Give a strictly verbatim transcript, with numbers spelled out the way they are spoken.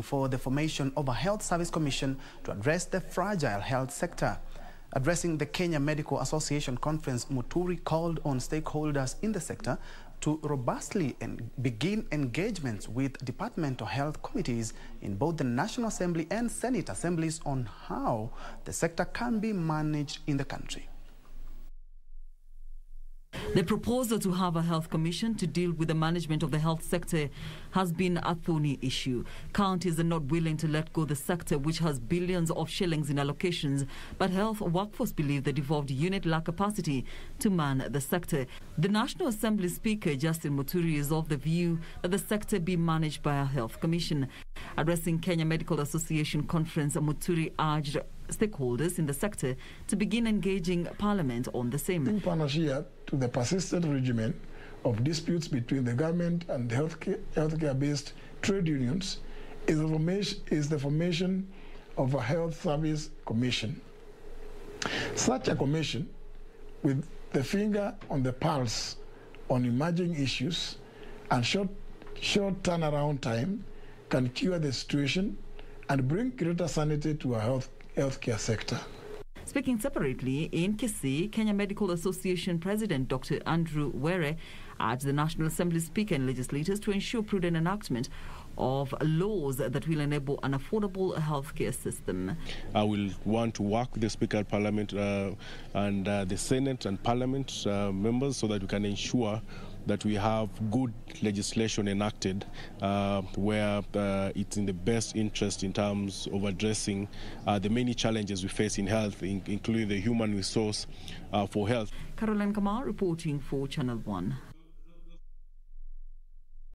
calling for the formation of a health service commission to address the fragile health sector. Addressing the Kenya Medical Association conference, Muturi called on stakeholders in the sector to robustly and begin engagements with departmental health committees in both the National Assembly and Senate assemblies on how the sector can be managed in the country. The proposal to have a health commission to deal with the management of the health sector has been a thorny issue. Counties are not willing to let go the sector, which has billions of shillings in allocations, but health workforce believe the devolved unit lack capacity to man the sector. The National Assembly Speaker, Justin Muturi, is of the view that the sector be managed by a health commission. Addressing Kenya Medical Association conference, Muturi urged stakeholders in the sector to begin engaging Parliament on the same. In panacea to the persistent regimen of disputes between the government and healthcare-based trade unions is the formation, is the formation of a health service commission. Such a commission, with the finger on the pulse on emerging issues and short, short turnaround time, can cure the situation and bring greater sanity to our health healthcare sector. Speaking separately, in Kisii, Kenya Medical Association President Doctor Andrew Were urged the National Assembly Speaker and legislators to ensure prudent enactment of laws that will enable an affordable healthcare system. I will want to work with the Speaker of Parliament uh, and uh, the Senate and Parliament uh, members so that we can ensure that we have good legislation enacted uh, where uh, it's in the best interest in terms of addressing uh, the many challenges we face in health, in including the human resource uh, for health. Caroline Kamau reporting for Channel one.